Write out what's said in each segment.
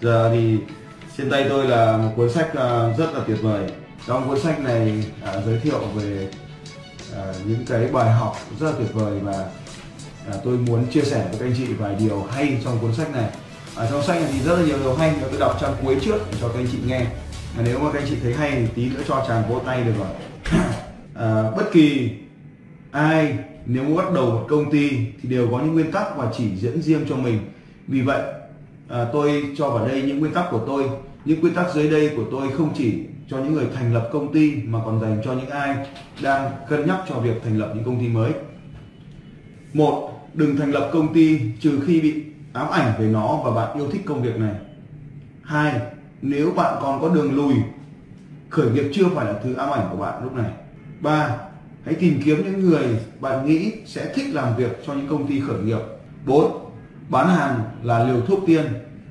Giờ thì trên tay tôi là một cuốn sách rất là tuyệt vời. Trong cuốn sách này giới thiệu về những cái bài học rất là tuyệt vời mà tôi muốn chia sẻ với các anh chị vài điều hay trong cuốn sách này. Trong sách này thì rất là nhiều điều hay, tôi đọc trang cuối trước cho các anh chị nghe. Mà nếu mà các anh chị thấy hay thì tí nữa cho chàng vỗ tay được rồi. Bất kỳ ai nếu muốn bắt đầu một công ty thì đều có những nguyên tắc và chỉ dẫn riêng cho mình. Vì vậy tôi cho vào đây những nguyên tắc của tôi. Những nguyên tắc dưới đây của tôi không chỉ cho những người thành lập công ty mà còn dành cho những ai đang cân nhắc cho việc thành lập những công ty mới. 1. Đừng thành lập công ty trừ khi bị ám ảnh về nó và bạn yêu thích công việc này. 2. Nếu bạn còn có đường lùi, khởi nghiệp chưa phải là thứ ám ảnh của bạn lúc này. 3. Hãy tìm kiếm những người bạn nghĩ sẽ thích làm việc cho những công ty khởi nghiệp. 4. Bán hàng là liều thuốc tiên.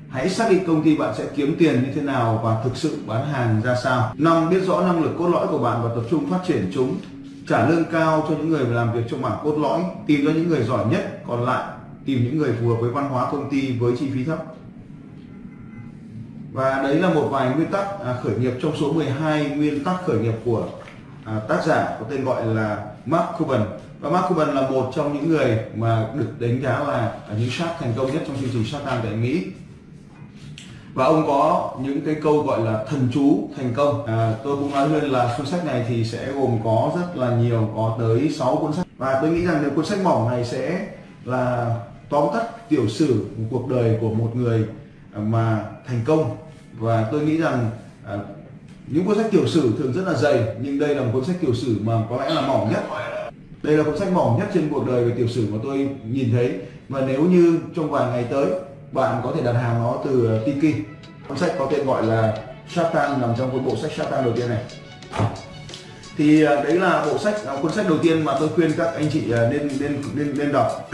Hãy xác định công ty bạn sẽ kiếm tiền như thế nào và thực sự bán hàng ra sao. 5. Biết rõ năng lực cốt lõi của bạn và tập trung phát triển chúng. Trả lương cao cho những người làm việc trong mảng cốt lõi. Tìm ra những người giỏi nhất, còn lại tìm những người phù hợp với văn hóa công ty với chi phí thấp. Và đấy là một vài nguyên tắc khởi nghiệp trong số 12 nguyên tắc khởi nghiệp của tác giả có tên gọi là Mark Cuban. Và Mark Cuban là một trong những người mà được đánh giá là những Shark thành công nhất trong chương trình Shark Tank tại Mỹ. Và ông có những cái câu gọi là thần chú thành công. Tôi cũng nói luôn là cuốn sách này thì sẽ gồm có rất là nhiều, có tới 6 cuốn sách. Và tôi nghĩ rằng nếu cuốn sách mỏng này sẽ là tóm tắt tiểu sử cuộc đời của một người mà thành công. Và tôi nghĩ rằng những cuốn sách tiểu sử thường rất là dày, nhưng đây là một cuốn sách tiểu sử mà có lẽ là mỏng nhất. Đây là cuốn sách mỏng nhất trên cuộc đời về tiểu sử mà tôi nhìn thấy. Và nếu như trong vài ngày tới bạn có thể đặt hàng nó từ Tiki. Cuốn sách có tên gọi là Shark Tank nằm trong cuốn bộ sách Shark Tank đầu tiên này. Thì đấy là cuốn sách đầu tiên mà tôi khuyên các anh chị nên đọc.